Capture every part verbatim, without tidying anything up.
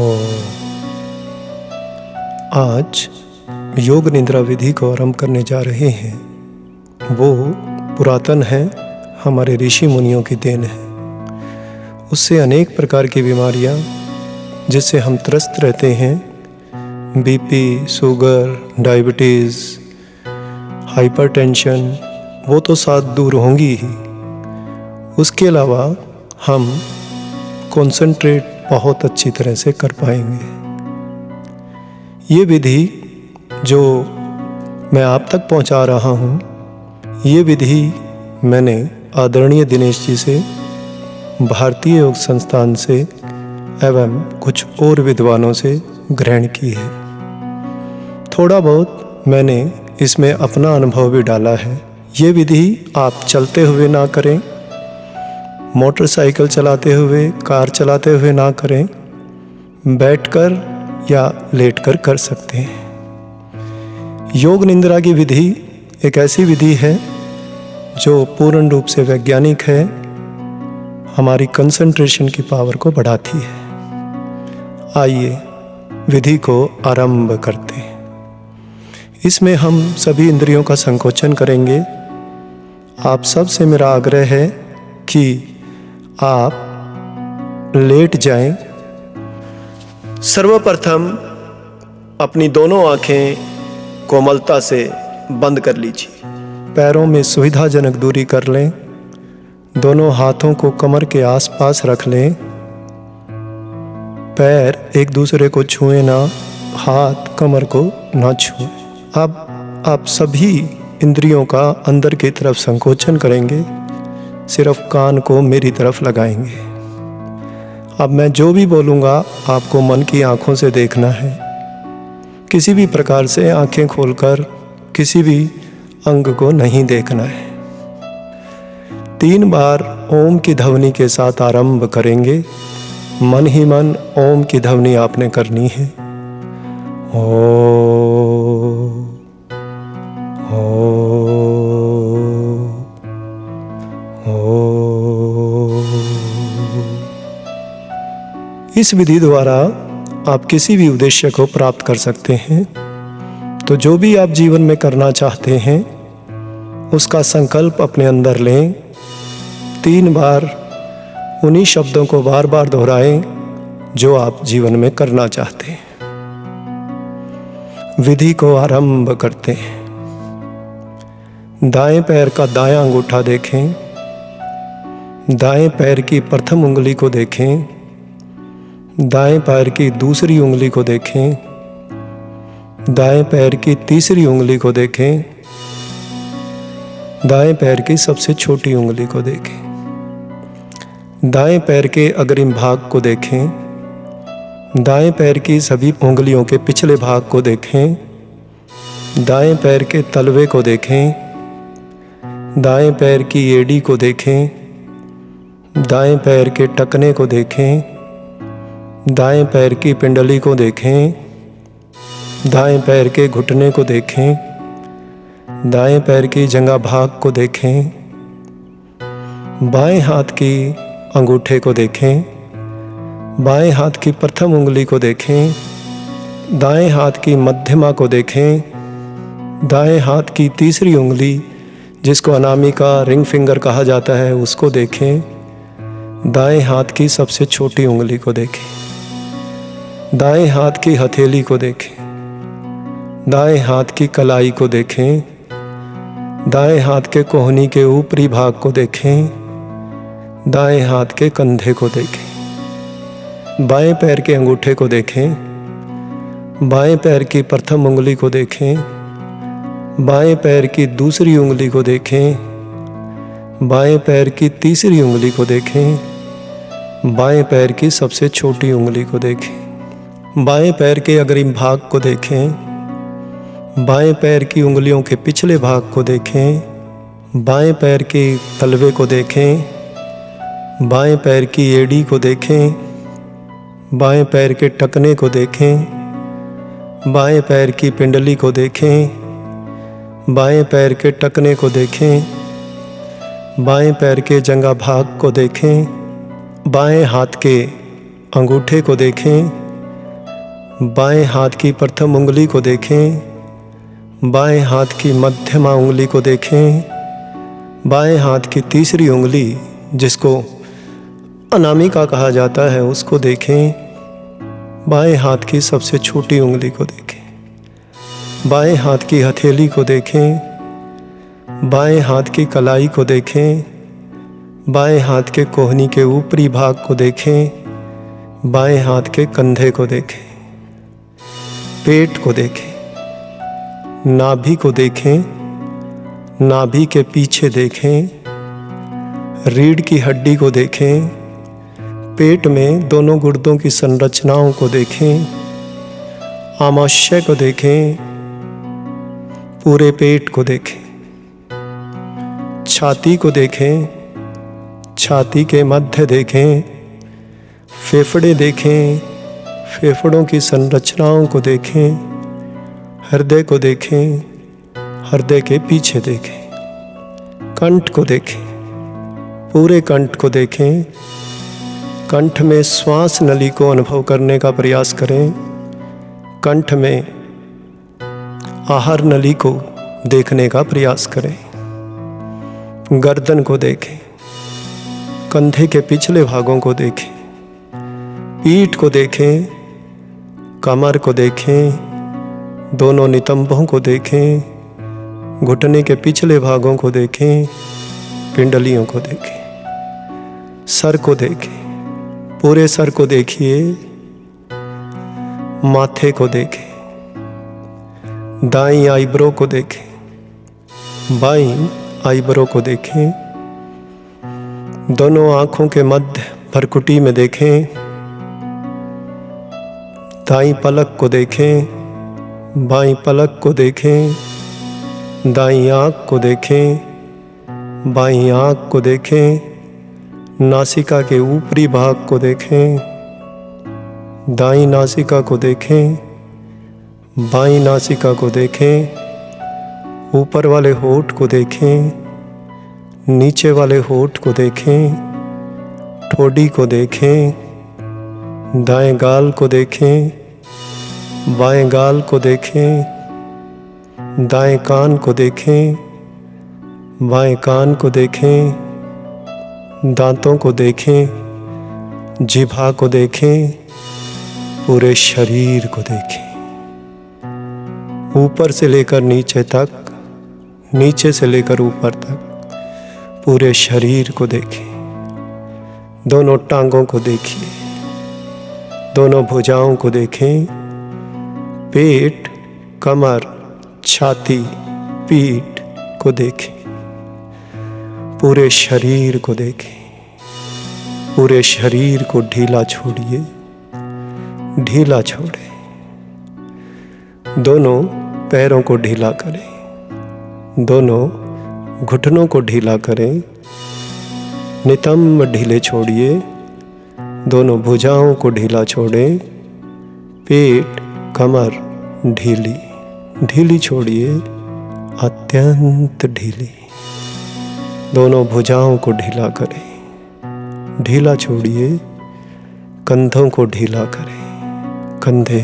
और आज योग निद्रा विधि को आरंभ करने जा रहे हैं। वो पुरातन है, हमारे ऋषि मुनियों की देन है। उससे अनेक प्रकार की बीमारियां जिससे हम त्रस्त रहते हैं, बीपी, शुगर, डायबिटीज़, हाइपरटेंशन, वो तो साथ दूर होंगी ही। उसके अलावा हम कंसंट्रेट बहुत अच्छी तरह से कर पाएंगे। ये विधि जो मैं आप तक पहुंचा रहा हूं, ये विधि मैंने आदरणीय दिनेश जी से, भारतीय योग संस्थान से एवं कुछ और विद्वानों से ग्रहण की है। थोड़ा बहुत मैंने इसमें अपना अनुभव भी डाला है। ये विधि आप चलते हुए ना करें, मोटरसाइकिल चलाते हुए, कार चलाते हुए ना करें, बैठकर या लेटकर कर सकते हैं। योग निद्रा की विधि एक ऐसी विधि है जो पूर्ण रूप से वैज्ञानिक है, हमारी कंसंट्रेशन की पावर को बढ़ाती है। आइए विधि को आरंभ करते हैं। इसमें हम सभी इंद्रियों का संकोचन करेंगे। आप सब से मेरा आग्रह है कि आप लेट जाएं। सर्वप्रथम अपनी दोनों आँखें कोमलता से बंद कर लीजिए। पैरों में सुविधाजनक दूरी कर लें। दोनों हाथों को कमर के आसपास रख लें। पैर एक दूसरे को छुएं ना, हाथ कमर को ना छुएं। अब आप सभी इंद्रियों का अंदर की तरफ संकोचन करेंगे, सिर्फ कान को मेरी तरफ लगाएंगे। अब मैं जो भी बोलूँगा आपको मन की आँखों से देखना है। किसी भी प्रकार से आँखें खोलकर किसी भी अंग को नहीं देखना है। तीन बार ओम की ध्वनि के साथ आरंभ करेंगे। मन ही मन ओम की ध्वनि आपने करनी है। ओ ओ ओ। इस विधि द्वारा आप किसी भी उद्देश्य को प्राप्त कर सकते हैं। तो जो भी आप जीवन में करना चाहते हैं उसका संकल्प अपने अंदर लें। तीन बार उन्हीं शब्दों को बार बार दोहराएं जो आप जीवन में करना चाहते हैं। विधि को आरंभ करते हैं। दाएं पैर का दायां अंगूठा देखें। दाएं पैर की प्रथम उंगली को देखें। दाएं पैर की दूसरी उंगली को देखें। दाएं पैर की तीसरी उंगली को देखें। दाएं पैर की सबसे छोटी उंगली को देखें। दाएं पैर के अग्रिम भाग को देखें। दाएं पैर की सभी उंगलियों के पिछले भाग को देखें। दाएं पैर के तलवे को देखें। दाएं पैर की एड़ी को देखें। दाएं पैर के टखने को देखें। दाएं पैर की पिंडली को देखें। दाएं पैर के घुटने को देखें। दाएं पैर की जंगा भाग को देखें। बाएं हाथ की अंगूठे को देखें। बाएं हाथ की प्रथम उंगली को देखें। दाएं हाथ की मध्यमा को देखें। दाएं हाथ की तीसरी उंगली जिसको अनामिका, रिंग फिंगर कहा जाता है, उसको देखें। दाएं हाथ की सबसे छोटी उंगली को देखें। दाएं हाथ की हथेली को देखें। दाएं हाथ की कलाई को देखें। दाएं हाथ के कोहनी के ऊपरी भाग को देखें। दाएं हाथ के कंधे को देखें। बाएं पैर के अंगूठे को देखें। बाएं पैर की प्रथम उंगली को देखें। बाएं पैर की दूसरी उंगली को देखें। बाएं पैर की तीसरी उंगली को देखें। बाएं पैर की सबसे छोटी उंगली को देखें। बाएं पैर के अग्रिम भाग को देखें। बाएं पैर की उंगलियों के पिछले भाग को देखें। बाएं पैर के तलवे को देखें। बाएं पैर की एड़ी को देखें। बाएं पैर के टखने को देखें। बाएं पैर की पिंडली को देखें। बाएं पैर के टखने को देखें। बाएं पैर के जंगा भाग को देखें। बाएं हाथ के अंगूठे को देखें। बाएं हाथ की प्रथम उंगली को देखें, बाएं हाथ की मध्यमा उंगली को देखें, बाएं हाथ की तीसरी उंगली जिसको अनामिका कहा जाता है उसको देखें, बाएं हाथ की सबसे छोटी उंगली को देखें, बाएं हाथ की हथेली को देखें, बाएं हाथ की कलाई को देखें, बाएं हाथ के कोहनी के ऊपरी भाग को देखें, बाएं हाथ के कंधे को देखें, पेट को देखें, नाभि को देखें, नाभि के पीछे देखें, रीढ़ की हड्डी को देखें, पेट में दोनों गुर्दों की संरचनाओं को देखें, आमाशय को देखें, पूरे पेट को देखें, छाती को देखें, छाती के मध्य देखें, फेफड़े देखें, फेफड़ों की संरचनाओं को देखें, हृदय को देखें, हृदय के पीछे देखें, कंठ को देखें, पूरे कंठ को देखें, कंठ में श्वास नली को अनुभव करने का प्रयास करें, कंठ में आहार नली को देखने का प्रयास करें, गर्दन को देखें, कंधे के पिछले भागों को देखें, पीठ को देखें, कमर को देखें, दोनों नितंबों को देखें, घुटने के पिछले भागों को देखें, पिंडलियों को देखें, सर को देखें, पूरे सर को देखिए, माथे को देखें, दाईं आईब्रो को देखें, बाईं आईब्रो को देखें, दोनों आँखों के मध्य भरकुटी में देखें, दाईं पलक को देखें, बाईं पलक को देखें, दाईं आँख को देखें, बाईं आँख को देखें, नासिका के ऊपरी भाग को देखें, दाईं नासिका को देखें, बाईं नासिका को देखें, ऊपर वाले होठ को देखें, नीचे वाले होठ को देखें, ठोड़ी को देखें, दाएं गाल को देखें, बाएं गाल को देखें, दाएं कान को देखें, बाएं कान को देखें, दांतों को देखें, जिभा को देखें, पूरे शरीर को देखें, ऊपर से लेकर नीचे तक, नीचे से लेकर ऊपर तक, पूरे शरीर को देखें, दोनों टांगों को देखिए, दोनों भुजाओं को देखें, पेट, कमर, छाती, पीठ को देखें, पूरे शरीर को देखें, पूरे शरीर को ढीला छोड़िए, ढीला छोड़ें, दोनों पैरों को ढीला करें, दोनों घुटनों को ढीला करें, नितंब ढीले छोड़िए, दोनों भुजाओं को ढीला छोड़ें, पेट, कमर ढीली, ढीली छोड़िए, अत्यंत ढीली, दोनों भुजाओं को ढीला करें, ढीला छोड़िए, कंधों को ढीला करें, कंधे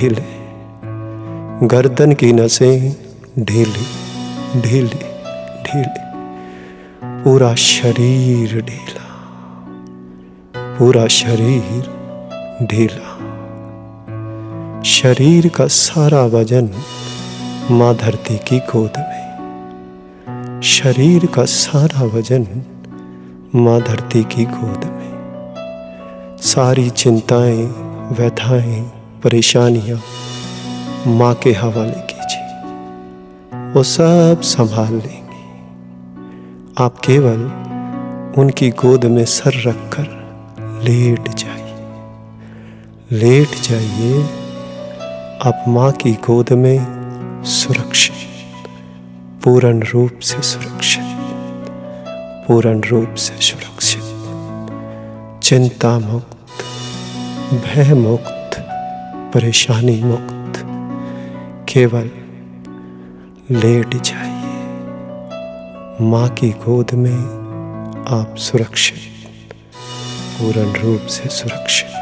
ढीले, गर्दन की नसें ढीली, ढीली, ढीली, पूरा शरीर ढीला, पूरा शरीर ढीला, शरीर का सारा वजन माँ धरती की गोद में, शरीर का सारा वजन माँ धरती की गोद में, सारी चिंताएं, व्यथाएं, परेशानियाँ माँ के हवाले कीजिए, वो सब संभाल लेंगी, आप केवल उनकी गोद में सर रखकर लेट जाइए, लेट जाइए, आप माँ की गोद में सुरक्षित, पूर्ण रूप से सुरक्षित, पूर्ण रूप से सुरक्षित, चिंता मुक्त, भय मुक्त, परेशानी मुक्त, केवल लेट जाइए, माँ की गोद में आप सुरक्षित, पूर्ण रूप से सुरक्षित,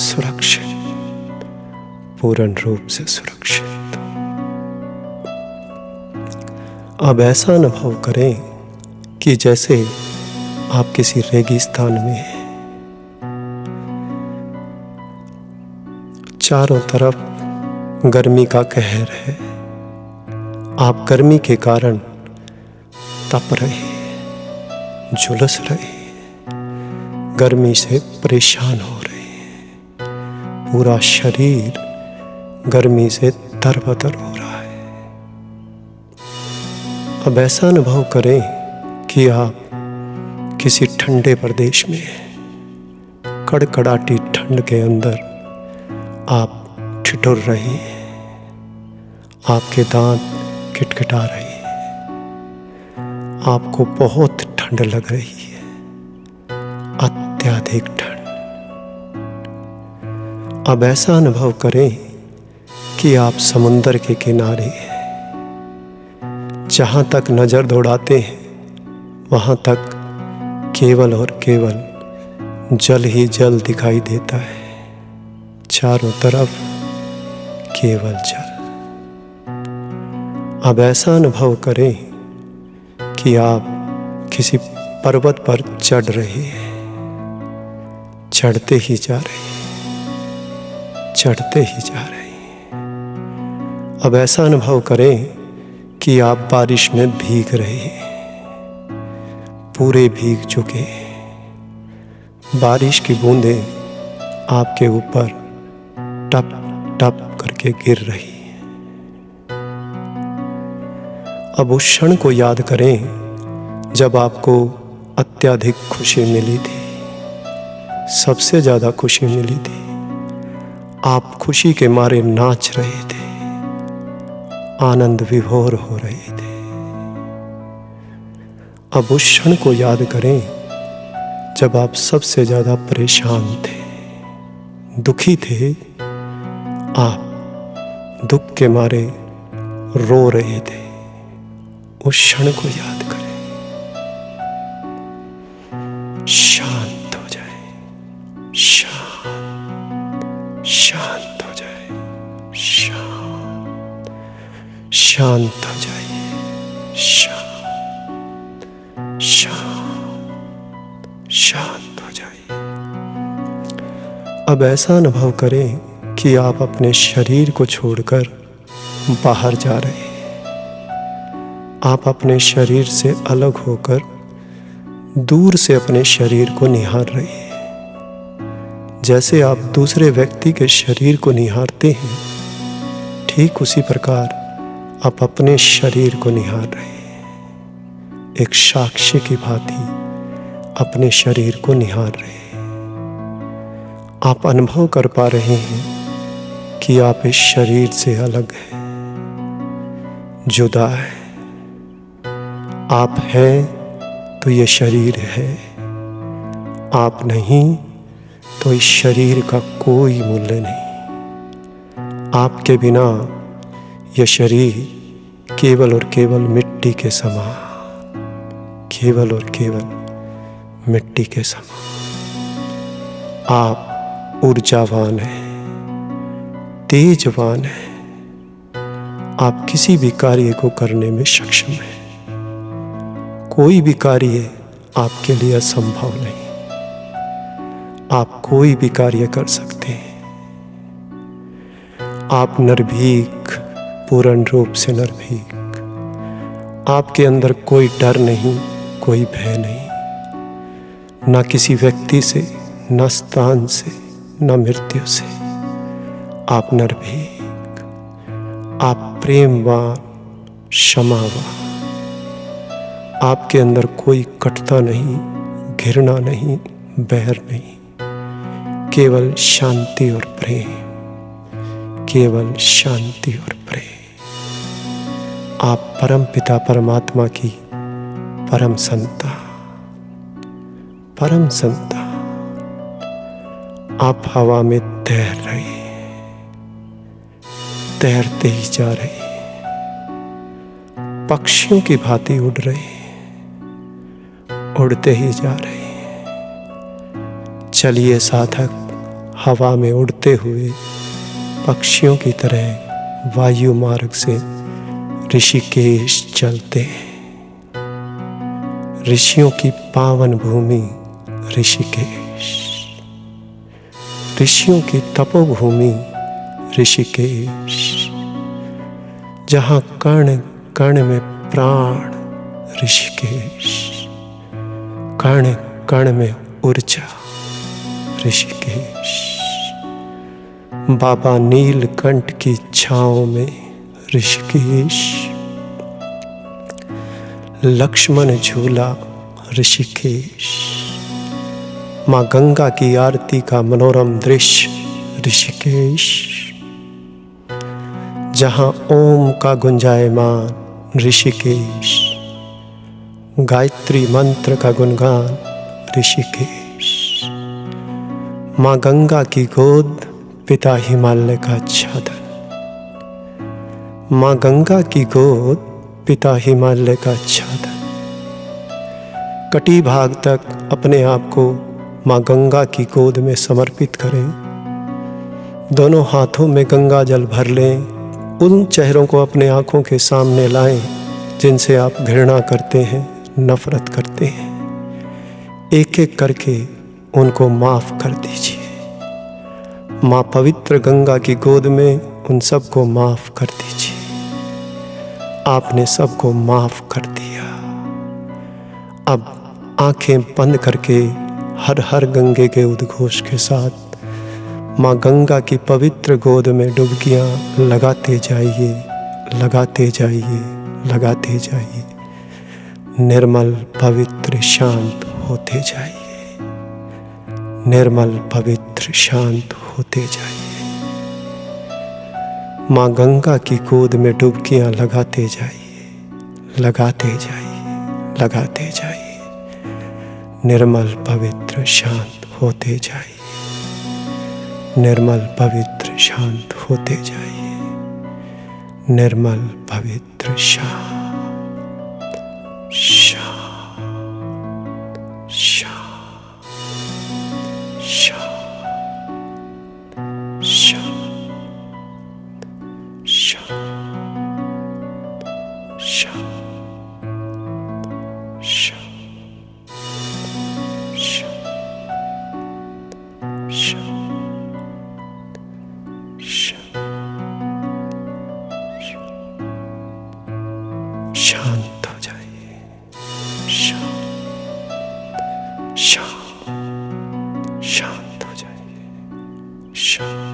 सुरक्षित। पूर्ण रूप से सुरक्षित। अब ऐसा अनुभव करें कि जैसे आप किसी रेगिस्तान में हैं, चारों तरफ गर्मी का कहर है, आप गर्मी के कारण तप रहे, झुलस रहे, गर्मी से परेशान हो रहे हैं, पूरा शरीर गर्मी से तरबतर हो रहा है। अब ऐसा अनुभव करें कि आप किसी ठंडे प्रदेश में कड़कड़ाती ठंड के अंदर आप ठिठुर रहे हैं, आपके दांत खिटखिटा रहे हैं, आपको बहुत ठंड लग रही है, अत्यधिक ठंड। अब ऐसा अनुभव करें कि आप समुंदर के किनारे हैं, जहाँ तक नज़र दौड़ाते हैं वहाँ तक केवल और केवल जल ही जल दिखाई देता है, चारों तरफ केवल जल। अब ऐसा अनुभव करें कि आप किसी पर्वत पर चढ़ रहे हैं, चढ़ते ही जा रहे हैं, चढ़ते ही जा रहे हैं। अब ऐसा अनुभव करें कि आप बारिश में भीग रहे हैं, पूरे भीग चुके, बारिश की बूंदें आपके ऊपर टप टप करके गिर रही हैं। अब उस क्षण को याद करें जब आपको अत्यधिक खुशी मिली थी, सबसे ज़्यादा खुशी मिली थी, आप खुशी के मारे नाच रहे थे, आनंद विभोर हो रहे थे। अब उस क्षण को याद करें जब आप सबसे ज़्यादा परेशान थे, दुखी थे, आप दुख के मारे रो रहे थे, उस क्षण को याद करें। शांत हो जाए, शांत शांत हो जाए, शांत शांत हो जाए, शांत शांत शांत हो जाइए। अब ऐसा अनुभव करें कि आप अपने शरीर को छोड़कर बाहर जा रहे हैं, आप अपने शरीर से अलग होकर दूर से अपने शरीर को निहार रहे हैं। जैसे आप दूसरे व्यक्ति के शरीर को निहारते हैं, ठीक उसी प्रकार आप अपने शरीर को निहार रहे हैं, एक साक्षी की भांति अपने शरीर को निहार रहे हैं। आप अनुभव कर पा रहे हैं कि आप इस शरीर से अलग हैं, जुदा है, आप हैं तो ये शरीर है, आप नहीं तो इस शरीर का कोई मूल्य नहीं। आपके बिना ये शरीर केवल और केवल मिट्टी के समान, केवल और केवल मिट्टी के समान। आप ऊर्जावान हैं, तेजवान हैं, आप किसी भी कार्य को करने में सक्षम हैं, कोई भी कार्य आपके लिए असंभव नहीं, आप कोई भी कार्य कर सकते हैं। आप निर्भीक, पूर्ण रूप से निर्भीक, आपके अंदर कोई डर नहीं, कोई भय नहीं, ना किसी व्यक्ति से, ना स्थान से, ना मृत्यु से। आप निर्भीक, आप प्रेमवान, क्षमावान, आपके अंदर कोई कटता नहीं, घृणा नहीं, बैर नहीं, केवल शांति और प्रेम, केवल शांति और प्रेम। आप परम पिता परमात्मा की परम संतान, परम संतान। आप हवा में तैर रहे हैं, तैरते ही जा रहे हैं, पक्षियों की भांति उड़ रहे हैं, उड़ते ही जा रहे हैं। चलिए साधक, हवा में उड़ते हुए पक्षियों की तरह वायु मार्ग से ऋषिकेश चलते हैं। ऋषियों की पावन भूमि ऋषिकेश, ऋषियों की तपोभूमि ऋषिकेश, जहाँ कर्ण कर्ण में प्राण ऋषिकेश, कर्ण कर्ण में ऊर्जा ऋषिकेश, बाबा नीलकंठ की छाँव में ऋषिकेश, लक्ष्मण झूला ऋषिकेश, माँ गंगा की आरती का मनोरम दृश्य ऋषिकेश, जहाँ ओम का गुंजायमान ऋषिकेश, गायत्री मंत्र का गुणगान ऋषिकेश, माँ गंगा की गोद, पिता हिमालय का छादन, माँ गंगा की गोद, पिता हिमालय का छादन। कटी भाग तक अपने आप को माँ गंगा की गोद में समर्पित करें। दोनों हाथों में गंगा जल भर लें। उन चेहरों को अपने आँखों के सामने लाएं जिनसे आप घृणा करते हैं, नफरत करते हैं। एक एक करके उनको माफ़ कर दीजिए। माँ पवित्र गंगा की गोद में उन सबको माफ़ कर दीजिए। आपने सबको माफ़ कर दिया। अब आंखें बंद करके हर हर गंगे के उद्घोष के साथ माँ गंगा की पवित्र गोद में डुबकियाँ लगाते जाइए, लगाते जाइए, लगाते जाइए। निर्मल पवित्र शांत होते जाइए, निर्मल पवित्र शांत होते जाइए। माँ गंगा की गोद में डुबकियाँ लगाते जाइए, लगाते जाइए, लगाते जाइए। निर्मल पवित्र शांत होते जाइए, निर्मल पवित्र शांत होते जाइए, निर्मल पवित्र शांत शांत शांत शांत शांत शांत शांत शांत। शांत हो जाइए, शांत शांत शांत हो जाइए, शांत।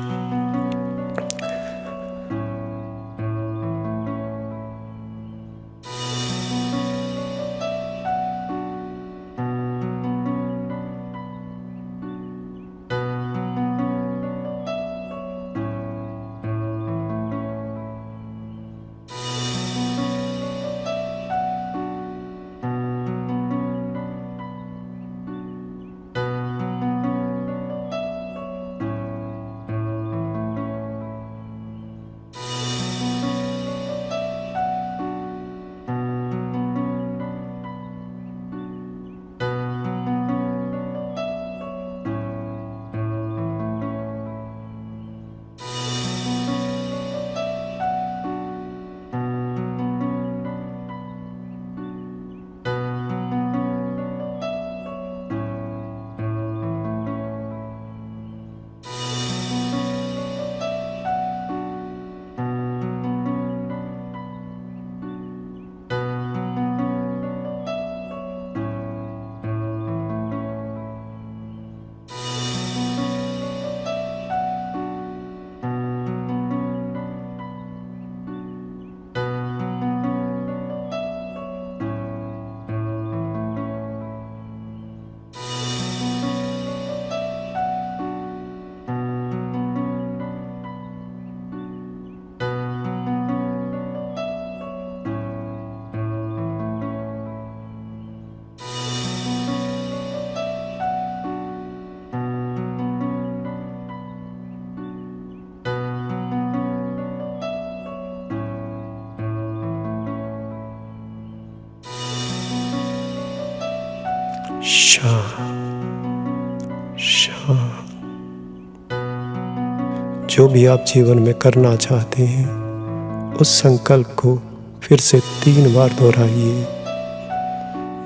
जो भी आप जीवन में करना चाहते हैं उस संकल्प को फिर से तीन बार दोहराइए,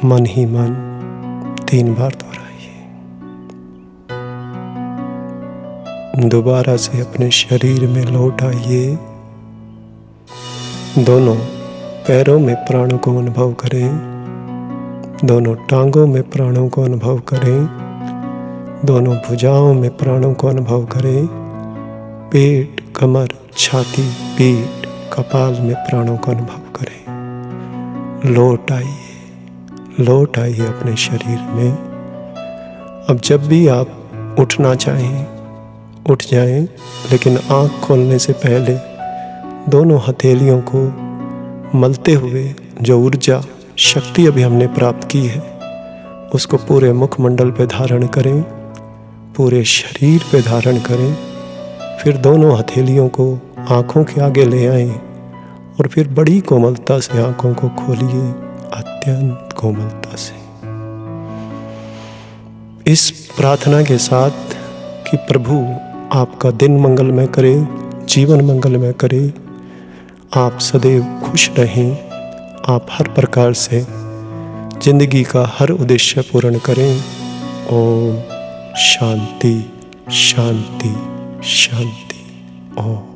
मन ही मन तीन बार दोहराइए। दोबारा से अपने शरीर में लौट आइए, दोनों पैरों में प्राणों को अनुभव करें, दोनों टांगों में प्राणों को अनुभव करें, दोनों भुजाओं में प्राणों को अनुभव करें, पेट, कमर, छाती, पीठ, कपाल में प्राणों को अनुभव करें। लौट आइए, लौट आइए अपने शरीर में। अब जब भी आप उठना चाहें उठ जाएं, लेकिन आँख खोलने से पहले दोनों हथेलियों को मलते हुए जो ऊर्जा शक्ति अभी हमने प्राप्त की है उसको पूरे मुखमंडल पे धारण करें, पूरे शरीर पे धारण करें। फिर दोनों हथेलियों को आँखों के आगे ले आएं और फिर बड़ी कोमलता से आँखों को खोलिए, अत्यंत कोमलता से। इस प्रार्थना के साथ कि प्रभु आपका दिन मंगलमय करे, जीवन मंगलमय करे, आप सदैव खुश रहें, आप हर प्रकार से जिंदगी का हर उद्देश्य पूर्ण करें। ओम शांति शांति शांति। ओम।